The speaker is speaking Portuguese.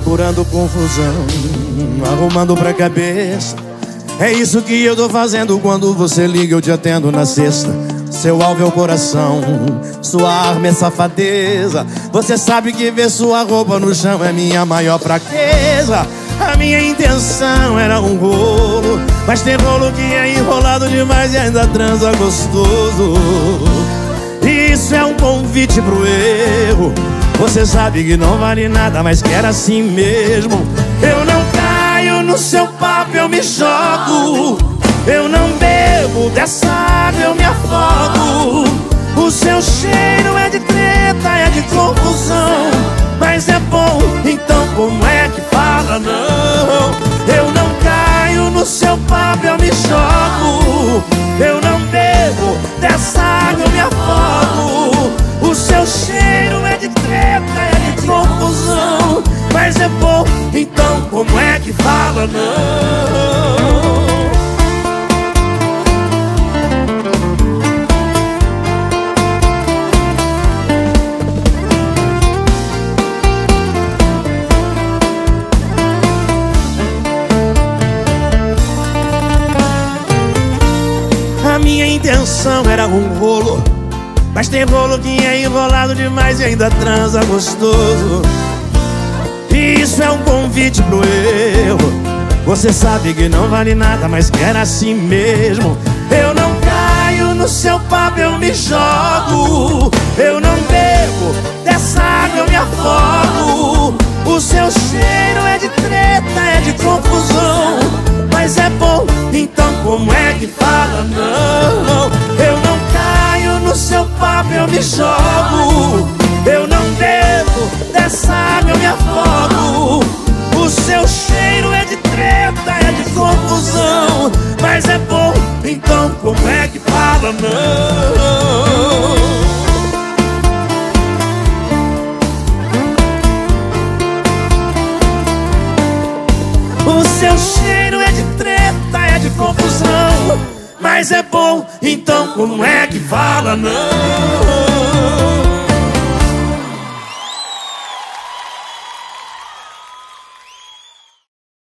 procurando confusão, arrumando pra cabeça. É isso que eu tô fazendo quando você liga, eu te atendo na sexta. Seu alvo é o coração, sua arma é safadeza. Você sabe que ver sua roupa no chão é minha maior fraqueza. A minha intenção era um rolo, mas tem rolo que é enrolado demais e ainda transa gostoso. Isso é um convite pro erro. Você sabe que não vale nada, mas quer assim mesmo. Eu não caio no seu papo, eu me jogo. Eu não bebo dessa água, eu me afogo. O seu cheiro é de treta, é de confusão, mas é bom, então como é que fala não? Eu não caio no seu papo, eu me jogo. Eu não bebo dessa água, eu me afogo. O seu cheiro é de treta, é de confusão, mas é bom, então como é que fala não? Minha intenção era um rolo, mas tem rolo que é enrolado demais e ainda transa gostoso. E isso é um convite pro erro. Você sabe que não vale nada, mas quer assim mesmo. Eu não caio no seu papo, eu me jogo. Eu não bebo dessa água, eu me afogo. O seu cheiro é de treta, é de confusão, mas é bom, então como é que fala não? Eu não caio no seu papo, eu me jogo. Eu não bebo dessa água, eu me afogo. O seu cheiro é de treta, é de confusão, mas é bom, então como é que fala não? O seu cheiro é de treta, é de confusão, mas é bom, então como é que fala não?